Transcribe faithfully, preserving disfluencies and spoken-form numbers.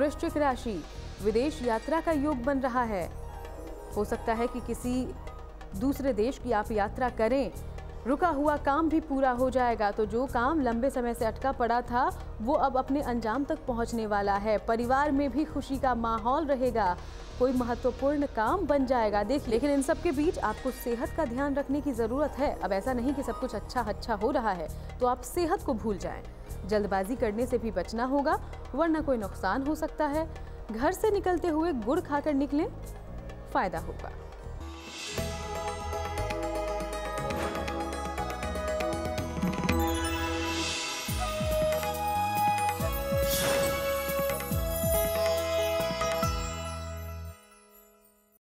वृश्चिक राशि, विदेश यात्रा का योग बन रहा है। हो सकता है कि किसी दूसरे देश की आप यात्रा करें, रुका हुआ काम भी पूरा हो जाएगा। तो जो काम लंबे समय से अटका पड़ा था वो अब अपने अंजाम तक पहुंचने वाला है। परिवार में भी खुशी का माहौल रहेगा, कोई महत्वपूर्ण काम बन जाएगा। देख लेकिन इन सब के बीच आपको सेहत का ध्यान रखने की ज़रूरत है। अब ऐसा नहीं कि सब कुछ अच्छा अच्छा हो रहा है तो आप सेहत को भूल जाएं। जल्दबाजी करने से भी बचना होगा, वरना कोई नुकसान हो सकता है। घर से निकलते हुए गुड़ खाकर निकलें, फायदा होगा।